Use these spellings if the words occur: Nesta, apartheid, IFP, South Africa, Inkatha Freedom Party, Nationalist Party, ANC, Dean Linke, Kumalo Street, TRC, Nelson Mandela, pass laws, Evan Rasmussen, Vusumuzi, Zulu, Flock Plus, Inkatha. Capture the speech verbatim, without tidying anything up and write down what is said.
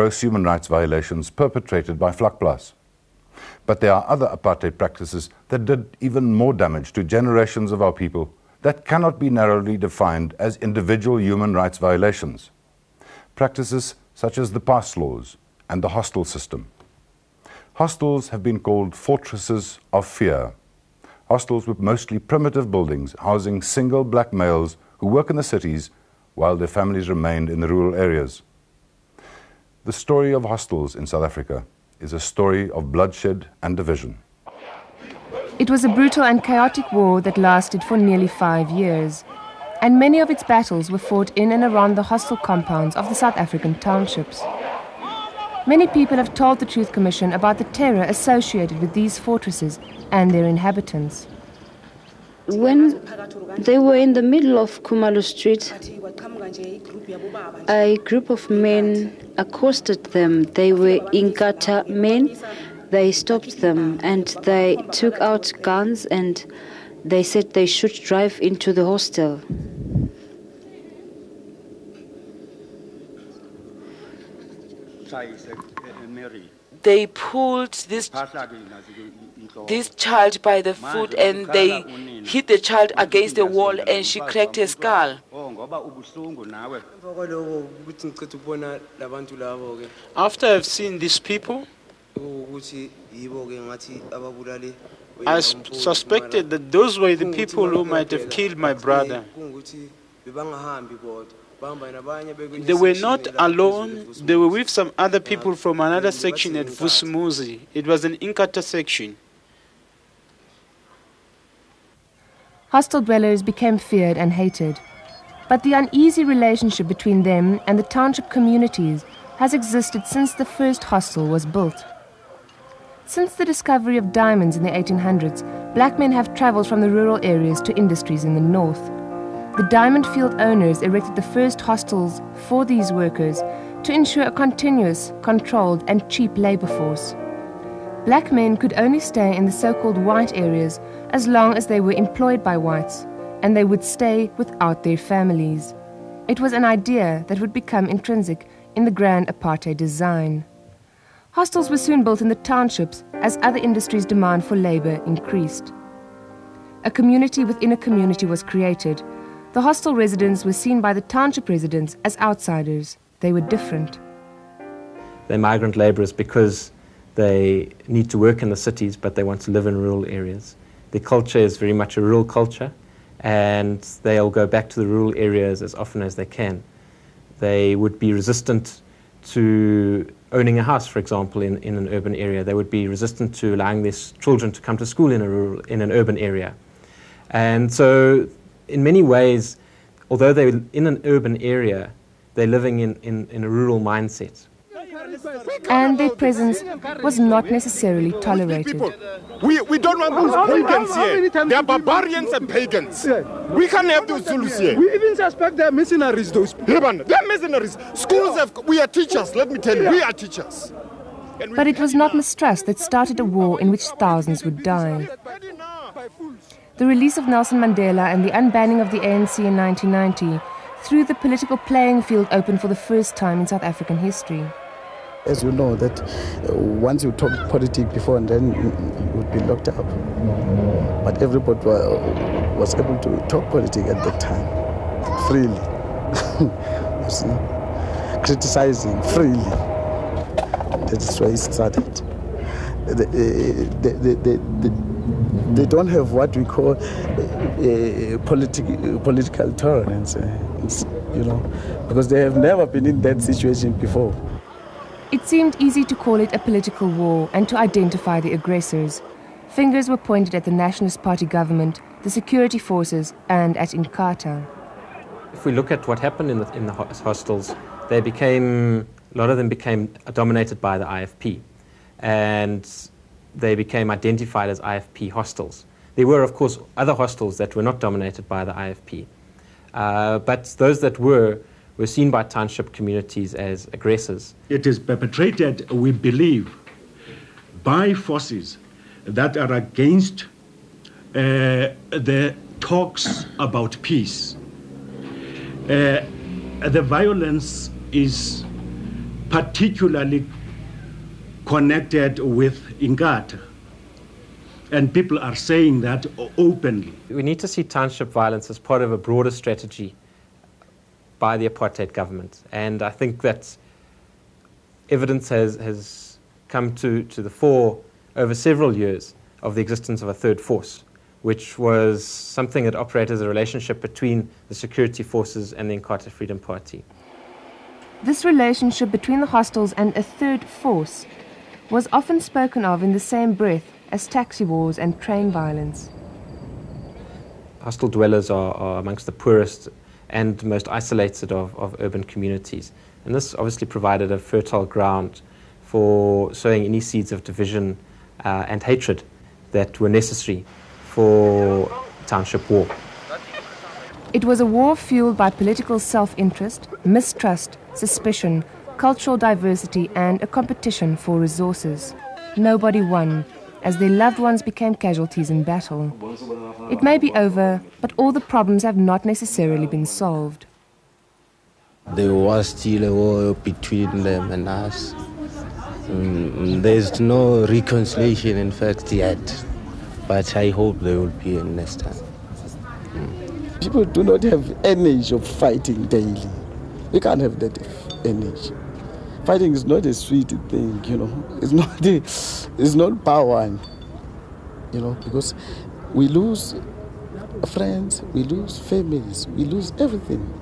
gross human rights violations perpetrated by Flock Plus. But there are other apartheid practices that did even more damage to generations of our people that cannot be narrowly defined as individual human rights violations. Practices such as the pass laws and the hostel system. Hostels have been called fortresses of fear. Hostels with mostly primitive buildings housing single black males who work in the cities while their families remained in the rural areas. The story of hostels in South Africa is a story of bloodshed and division. It was a brutal and chaotic war that lasted for nearly five years, and many of its battles were fought in and around the hostel compounds of the South African townships. Many people have told the Truth Commission about the terror associated with these fortresses and their inhabitants. When they were in the middle of Kumalo Street, a group of men accosted them. They were Inkatha men. They stopped them and they took out guns and they said they should drive into the hostel. They pulled this, this child by the foot and they hit the child against the wall and she cracked her skull. After I've seen these people, I suspected that those were the people who might have killed my brother. They were not alone, they were with some other people from another section at Vusumuzi. It was an Inkatha section. Hostel dwellers became feared and hated, but the uneasy relationship between them and the township communities has existed since the first hostel was built. Since the discovery of diamonds in the eighteen hundreds, black men have travelled from the rural areas to industries in the north. The diamond field owners erected the first hostels for these workers to ensure a continuous, controlled and cheap labour force. Black men could only stay in the so-called white areas as long as they were employed by whites, and they would stay without their families. It was an idea that would become intrinsic in the grand apartheid design. Hostels were soon built in the townships as other industries' demand for labour increased. A community within a community was created. The hostel residents were seen by the township residents as outsiders. They were different. They're migrant labourers because they need to work in the cities, but they want to live in rural areas. Their culture is very much a rural culture, and they'll go back to the rural areas as often as they can. They would be resistant to owning a house, for example, in, in an urban area. They would be resistant to allowing their children to come to school in, a rural, in an urban area. And so in many ways, although they're in an urban area, they're living in, in, in a rural mindset. And their presence was not necessarily tolerated. We, we don't want those pagans here. They are barbarians and pagans. We can't have those Zulus here. We even suspect they're missionaries, those people. They're missionaries. Schools have, we are teachers, let me tell you, we are teachers. But it was not mistrust that started a war in which thousands would die. The release of Nelson Mandela and the unbanning of the A N C in nineteen ninety threw the political playing field open for the first time in South African history. As you know, that once you talk politics before and then you would be locked up. But everybody was able to talk politics at that time, freely, you see, criticizing freely. That's where it started. The, the, the, the, the, They don't have what we call a politi political tolerance, you know, because they have never been in that situation before. It seemed easy to call it a political war and to identify the aggressors. Fingers were pointed at the Nationalist Party government, the security forces, and at Inkatha. If we look at what happened in the, in the hostels, they became, a lot of them became dominated by the I F P, and they became identified as I F P hostels. There were, of course, other hostels that were not dominated by the I F P. Uh, but those that were, were seen by township communities as aggressors. It is perpetrated, we believe, by forces that are against uh, the talks about peace. Uh, the violence is particularly connected with Inkatha. And people are saying that openly. We need to see township violence as part of a broader strategy by the apartheid government. And I think that evidence has, has come to, to the fore over several years of the existence of a third force, which was something that operated as a relationship between the security forces and the Inkatha Freedom Party. This relationship between the hostels and a third force was often spoken of in the same breath as taxi wars and train violence. Hostel dwellers are, are amongst the poorest and most isolated of, of urban communities. And this obviously provided a fertile ground for sowing any seeds of division uh, and hatred that were necessary for township war. It was a war fueled by political self-interest, mistrust, suspicion, cultural diversity and a competition for resources. Nobody won, as their loved ones became casualties in battle. It may be over, but all the problems have not necessarily been solved. There was still a war between them and us. Um, there's no reconciliation, in fact, yet. But I hope there will be in Nesta. Mm. People do not have energy of fighting daily. You can't have that energy. Fighting is not a sweet thing, you know. It's not, a, it's not power, you know, because we lose friends, we lose families, we lose everything.